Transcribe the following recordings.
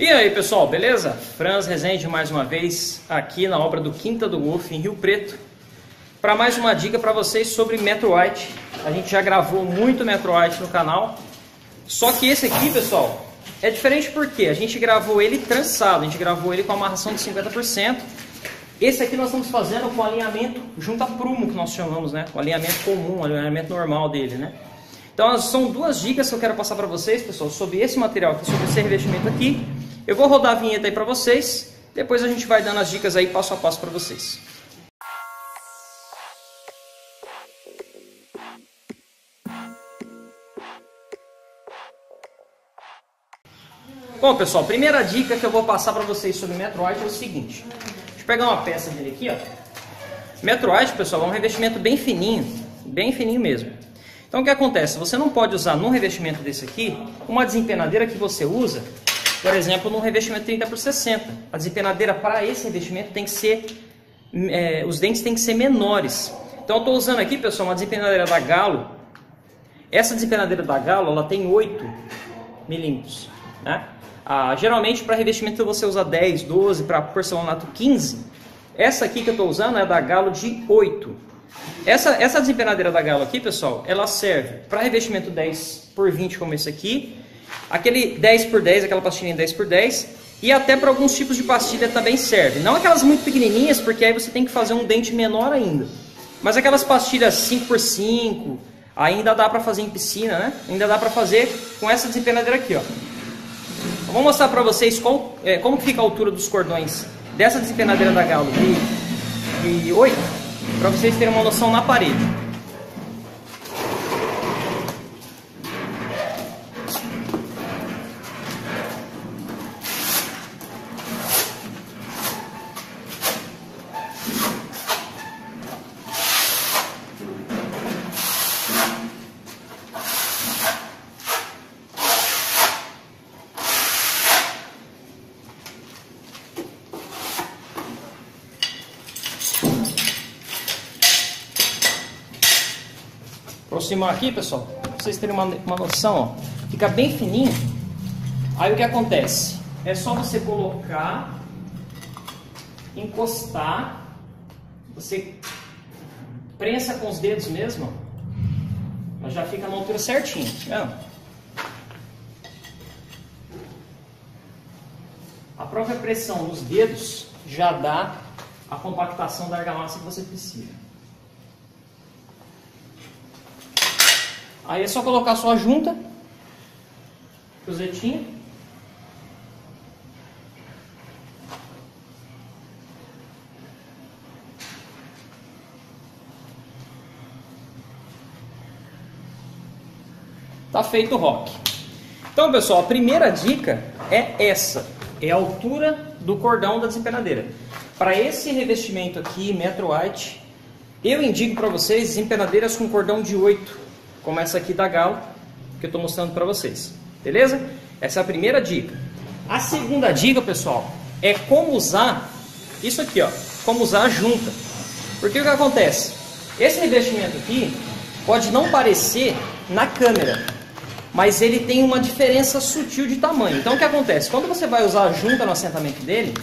E aí pessoal, beleza? Franz Rezende mais uma vez aqui na obra do Quinta do Golfe em Rio Preto para mais uma dica para vocês sobre Metro White. A gente já gravou muito Metro White no canal, só que esse aqui pessoal é diferente porque a gente gravou ele trançado, a gente gravou ele com amarração de 50%. Esse aqui nós estamos fazendo com alinhamento junto a prumo, que nós chamamos, né? O alinhamento comum, o alinhamento normal dele, né? Então são duas dicas que eu quero passar para vocês pessoal sobre esse material aqui, sobre esse revestimento aqui. Eu vou rodar a vinheta aí para vocês, depois a gente vai dando as dicas aí passo a passo para vocês. Bom pessoal, primeira dica que eu vou passar para vocês sobre Metro White é o seguinte. Deixa eu pegar uma peça dele aqui, ó. Metro White, pessoal, é um revestimento bem fininho mesmo. Então o que acontece? Você não pode usar num revestimento desse aqui uma desempenadeira que você usa, por exemplo, num revestimento 30x60. A desempenadeira para esse revestimento tem que ser... os dentes têm que ser menores. Então eu estou usando aqui, pessoal, uma desempenadeira da Galo. Essa desempenadeira da Galo, ela tem 8 milímetros, né? Geralmente para revestimento você usa 10, 12, para porcelanato 15. Essa aqui que eu estou usando é da Galo de 8. Essa desempenadeira da Galo aqui, pessoal, ela serve para revestimento 10x20 como esse aqui, aquele 10x10, aquela pastilhinha 10x10, e até para alguns tipos de pastilha também serve. Não aquelas muito pequenininhas, porque aí você tem que fazer um dente menor ainda. Mas aquelas pastilhas 5x5, ainda dá para fazer em piscina, né? Ainda dá para fazer com essa desempenadeira aqui, ó. Eu vou mostrar para vocês como que fica a altura dos cordões dessa desempenadeira da Galo de 8, para vocês terem uma noção na parede. Aproximar aqui, pessoal, pra vocês terem uma noção, ó. Fica bem fininho. Aí o que acontece? É só você colocar, encostar, você prensa com os dedos mesmo, ó, mas já fica na altura certinha, tá vendo? A própria pressão nos dedos já dá a compactação da argamassa que você precisa. Aí é só colocar só a junta, cruzetinha. Tá feito o rock. Então, pessoal, a primeira dica é essa. É a altura do cordão da desempenadeira. Para esse revestimento aqui, Metro White, eu indico para vocês desempenadeiras com cordão de 8. Como essa aqui da Galo, que eu estou mostrando para vocês. Beleza? Essa é a primeira dica. A segunda dica, pessoal, é como usar isso aqui, ó. Como usar a junta. Porque o que acontece? Esse revestimento aqui pode não parecer na câmera, mas ele tem uma diferença sutil de tamanho. Então o que acontece? Quando você vai usar a junta no assentamento dele,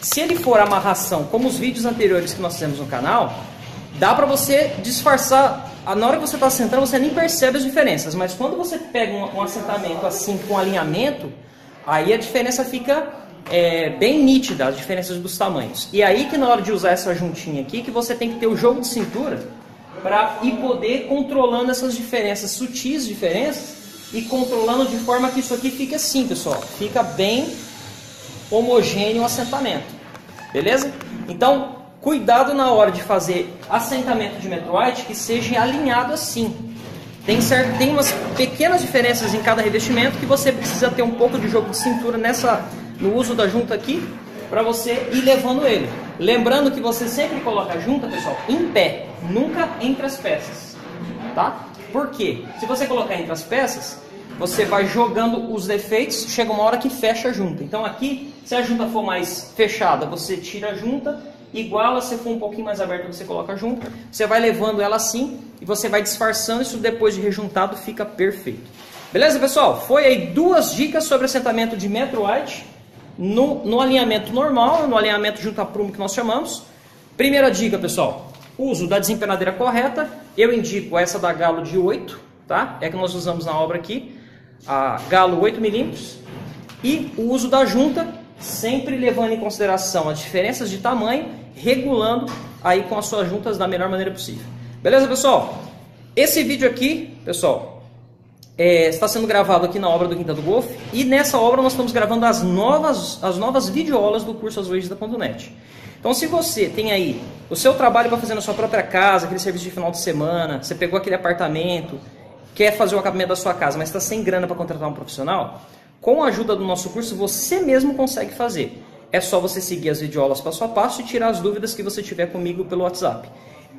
se ele for amarração, como os vídeos anteriores que nós fizemos no canal, dá para você disfarçar. Na hora que você está assentando, você nem percebe as diferenças, mas quando você pega um assentamento assim, com alinhamento, aí a diferença fica bem nítida, as diferenças dos tamanhos. E aí que na hora de usar essa juntinha aqui, que você tem que ter o jogo de cintura para ir poder controlando essas diferenças, sutis diferenças, e controlando de forma que isso aqui fique assim, pessoal. Fica bem homogêneo o assentamento, beleza? Então... cuidado na hora de fazer assentamento de Metro White que seja alinhado assim. Tem umas pequenas diferenças em cada revestimento que você precisa ter um pouco de jogo de cintura no uso da junta aqui para você ir levando ele. Lembrando que você sempre coloca a junta, pessoal, em pé, nunca entre as peças, tá? Por quê? Se você colocar entre as peças, você vai jogando os defeitos, chega uma hora que fecha a junta. Então aqui, se a junta for mais fechada, você tira a junta. Igual, se for um pouquinho mais aberta, você coloca junto. Você vai levando ela assim e você vai disfarçando. Isso depois de rejuntado fica perfeito. Beleza, pessoal? Foi aí duas dicas sobre assentamento de Metro White. no alinhamento normal, no alinhamento junto a prumo que nós chamamos. Primeira dica, pessoal, uso da desempenadeira correta. Eu indico essa da Galo de 8, tá? É que nós usamos na obra aqui, a Galo 8 mm. E o uso da junta, sempre levando em consideração as diferenças de tamanho, regulando aí com as suas juntas da melhor maneira possível. Beleza, pessoal? Esse vídeo aqui, pessoal, está sendo gravado aqui na obra do Quinta do Golfe, e nessa obra nós estamos gravando as novas videoaulas do curso oazulejista.net. Então, se você tem aí o seu trabalho para fazer na sua própria casa, aquele serviço de final de semana, você pegou aquele apartamento, quer fazer o acabamento da sua casa, mas está sem grana para contratar um profissional, com a ajuda do nosso curso você mesmo consegue fazer. É só você seguir as videoaulas passo a passo e tirar as dúvidas que você tiver comigo pelo WhatsApp.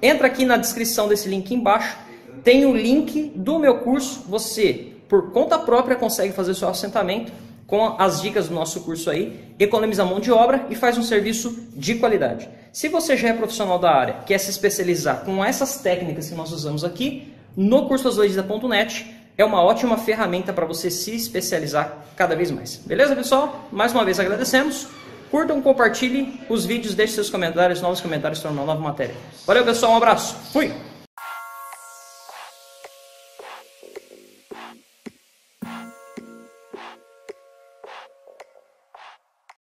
Entra aqui na descrição desse link embaixo, tem o link do meu curso, você por conta própria consegue fazer seu assentamento com as dicas do nosso curso aí, economiza mão de obra e faz um serviço de qualidade. Se você já é profissional da área, quer se especializar com essas técnicas que nós usamos aqui, no curso oazulejista.net é uma ótima ferramenta para você se especializar cada vez mais. Beleza, pessoal? Mais uma vez agradecemos. Curtam, compartilhem os vídeos, deixem seus comentários, novos comentários tornam nova matéria. Valeu, pessoal, um abraço. Fui!